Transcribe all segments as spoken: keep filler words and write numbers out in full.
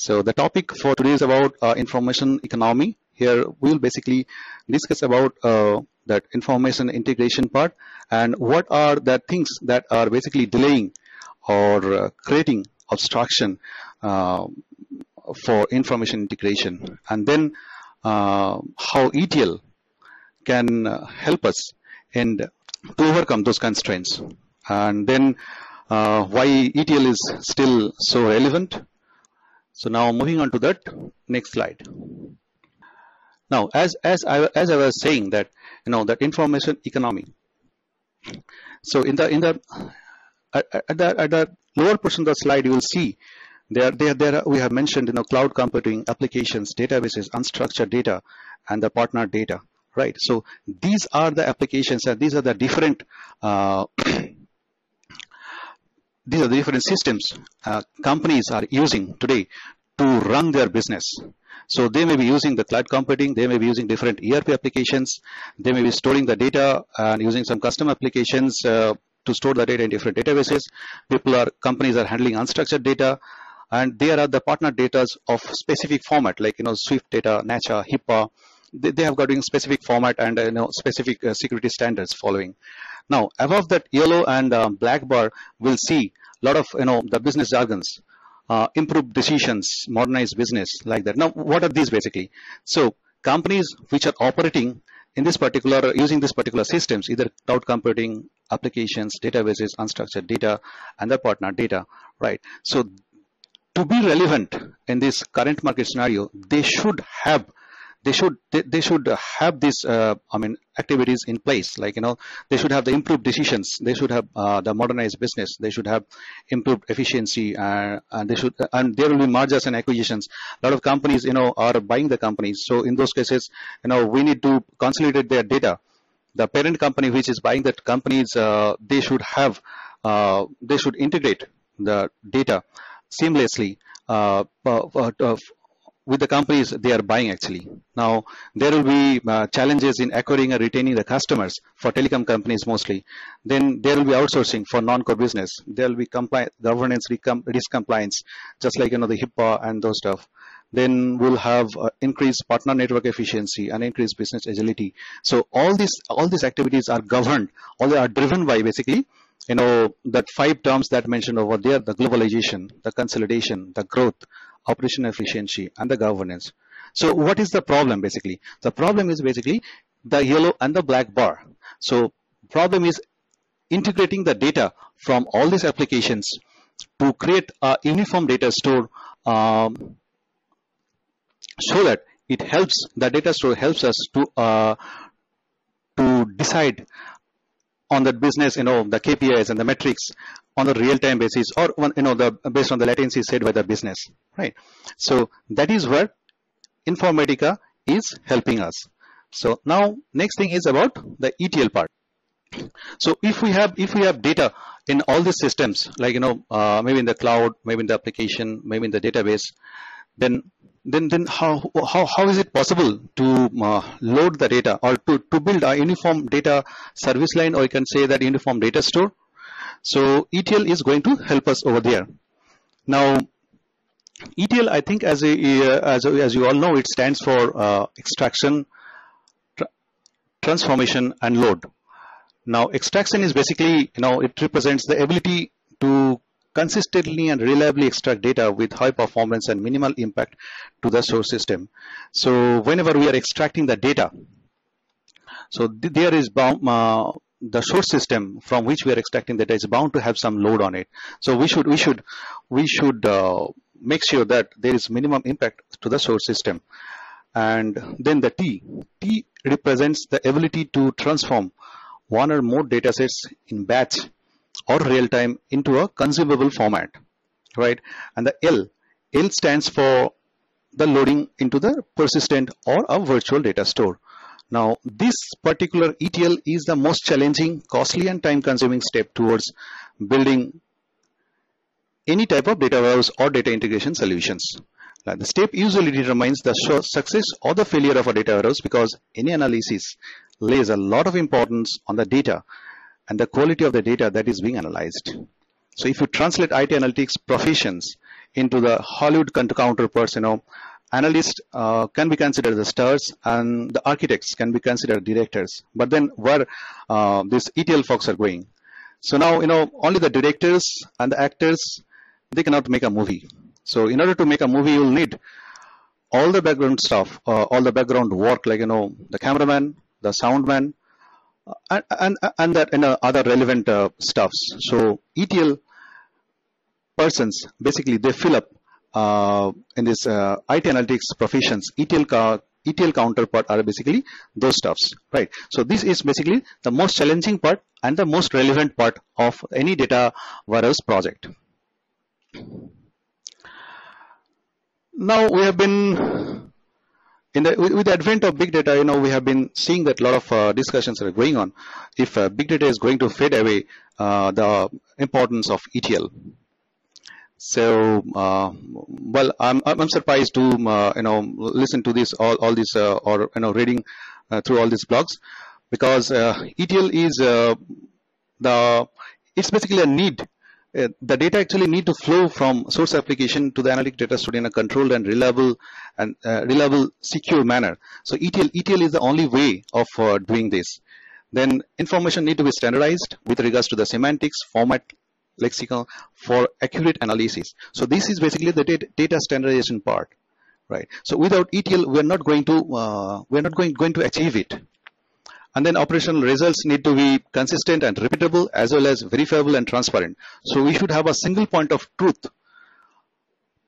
So the topic for today is about uh, information economy. Here we'll basically discuss about uh, that information integration part and what are the things that are basically delaying or uh, creating obstruction uh, for information integration, and then uh, how E T L can uh, help us and to overcome those constraints, and then uh, why E T L is still so relevant. So now moving on to that next slide. Now, as as I as I was saying that you know that information economy. So in the in the at, at the at the lower portion of the slide, you will see there there there we have mentioned you know cloud computing, applications, databases, unstructured data, and the partner data. Right. So these are the applications, and these are the different uh, these are the different systems uh, companies are using today to run their business. So they may be using the cloud computing, they may be using different E R P applications, they may be storing the data and using some custom applications uh, to store the data in different databases. People are, companies are handling unstructured data, and there are the partner data of specific format, like you know Swift data, NACHA, HIPAA. They, they have got in specific format and uh, you know specific uh, security standards following. Now above that yellow and um, black bar, we'll see a lot of you know the business jargons. Uh, improve decisions, modernize business, like that. Now, what are these basically? So, companies which are operating in this particular, using this particular systems, either cloud computing, applications, databases, unstructured data, and the partner data, right? So, to be relevant in this current market scenario, they should have, they should, they, they should have these, uh, I mean, activities in place. Like you know, they should have the improved decisions. They should have uh, the modernized business. They should have improved efficiency, uh, and they should. And there will be mergers and acquisitions. A lot of companies, you know, are buying the companies. So in those cases, you know, we need to consolidate their data. The parent company, which is buying that companies, uh, they should have, uh, they should integrate the data seamlessly. Uh, uh, uh, with the companies they are buying actually. Now, there will be uh, challenges in acquiring and retaining the customers for telecom companies mostly. Then there will be outsourcing for non-core business. There will be compli governance risk compliance, just like you know the HIPAA and those stuff. Then we'll have uh, increased partner network efficiency and increased business agility. So all these all these activities are governed, all they are driven by basically you know that five terms that mentioned over there: the globalization, the consolidation, the growth, operational efficiency, and the governance. So what is the problem basically? The problem is basically the yellow and the black bar. So problem is integrating the data from all these applications to create a uniform data store, um, so that it helps, the data store helps us to uh, to decide on that business, you know, the K P Is and the metrics on a real-time basis, or you know, the based on the latency set by the business, right? So that is where Informatica is helping us. So now next thing is about the E T L part. So if we have if we have data in all these systems, like you know, uh, maybe in the cloud, maybe in the application, maybe in the database, then then then how how how is it possible to uh, load the data, or to to build a uniform data service line, or you can say that uniform data store? So E T L is going to help us over there. Now, E T L, I think, as a, as a, as you all know, it stands for uh, extraction, tra transformation, and load. Now, extraction is basically you know it represents the ability to consistently and reliably extract data with high performance and minimal impact to the source system. So whenever we are extracting the data, so th there is bound, uh, the source system from which we are extracting the data is bound to have some load on it. So we should we should we should uh, make sure that there is minimum impact to the source system. And then the T T represents the ability to transform one or more data sets in batch or real-time into a consumable format, right? And the L L stands for the loading into the persistent or a virtual data store. Now, this particular E T L is the most challenging, costly, and time-consuming step towards building any type of data warehouse or data integration solutions. Now, the step usually determines the success or the failure of a data warehouse, because any analysis lays a lot of importance on the data and the quality of the data that is being analyzed. So if you translate I T analytics professions into the Hollywood counterparts, you know, analysts uh, can be considered the stars and the architects can be considered directors. But then where uh, these E T L folks are going. So now, you know, only the directors and the actors, they cannot make a movie. So in order to make a movie, you'll need all the background stuff, uh, all the background work, like, you know, the cameraman, the sound man, and, and, and that, you know, other relevant uh, stuffs. So E T L persons, basically, they fill up uh, in this uh, I T analytics professions. E T L, E T L counterpart are basically those stuffs, right? So this is basically the most challenging part and the most relevant part of any data warehouse project. Now we have been, in the, with the advent of big data, you know, we have been seeing that a lot of uh, discussions are going on. If uh, big data is going to fade away, uh, the importance of E T L. So, uh, well, I'm, I'm surprised to, uh, you know, listen to this, all, all this, uh, or, you know, reading uh, through all these blogs, because uh, E T L is uh, the, it's basically a need. Uh, the data actually need to flow from source application to the analytic data stored in a controlled and reliable and uh, reliable secure manner. So E T L, E T L is the only way of uh, doing this. Then information need to be standardized with regards to the semantics, format, lexicon for accurate analysis. So this is basically the data, data standardization part, right? So without E T L, we're not going to uh, we're not going going to achieve it. And then operational results need to be consistent and repeatable as well as verifiable and transparent. So we should have a single point of truth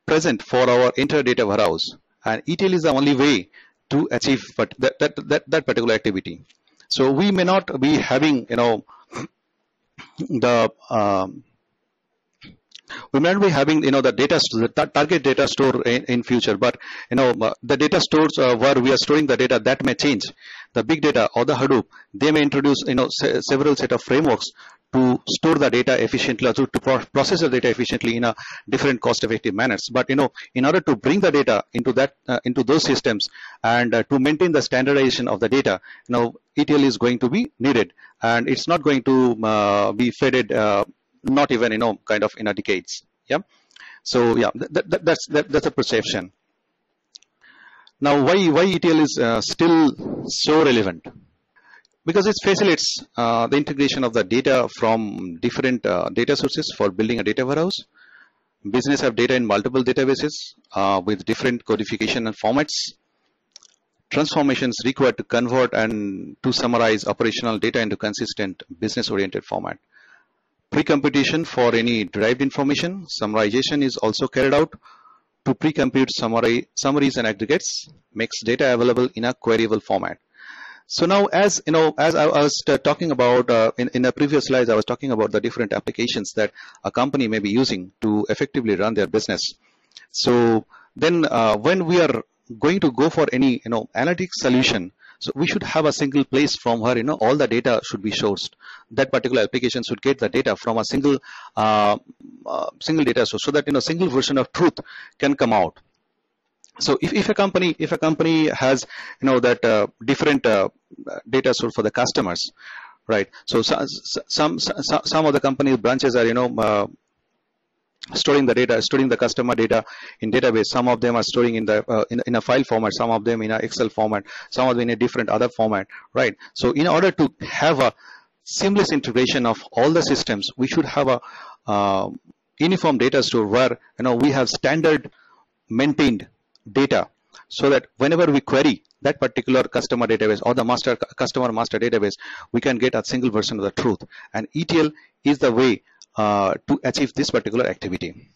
present for our entire data warehouse. And E T L is the only way to achieve but that, that, that, that particular activity. So we may not be having, you know, the, um, we may not be having, you know, the data, the target data store in, in future, but, you know, the data stores uh, where we are storing the data, that may change. The big data or the Hadoop, they may introduce, you know, se several set of frameworks to store the data efficiently, or to, to pro process the data efficiently in a different cost-effective manners. But, you know, in order to bring the data into that, uh, into those systems, and uh, to maintain the standardization of the data, you know, E T L is going to be needed, and it's not going to uh, be faded, uh, not even, you know, kind of in a decades. Yeah. So yeah, that, that, that's that, that's a perception. Now, why, why E T L is uh, still so relevant? Because it facilitates uh, the integration of the data from different uh, data sources for building a data warehouse. Business have data in multiple databases uh, with different codification and formats. Transformations required to convert and to summarize operational data into consistent business-oriented format. Pre-computation for any derived information. Summarization is also carried out to pre-compute summary, summaries and aggregates, makes data available in a queryable format. So now, as you know, as I was talking about uh, in, in the previous slides, I was talking about the different applications that a company may be using to effectively run their business. So then uh, when we are going to go for any, you know, analytic solution, so we should have a single place from where, you know, all the data should be sourced. That particular application should get the data from a single uh, uh, single data source, so that, you know, single version of truth can come out. So if, if a company if a company has, you know, that uh, different uh, data source for the customers, right? So some some some of the company branches are, you know, uh, storing the data, storing the customer data in database. Some of them are storing in the uh, in, in a file format, some of them in an Excel format, some of them in a different other format, right? So in order to have a seamless integration of all the systems, we should have a uh, uniform data store where, you know, we have standard maintained data, so that whenever we query that particular customer database or the master customer master database, we can get a single version of the truth. And E T L is the way Uh, to achieve this particular activity.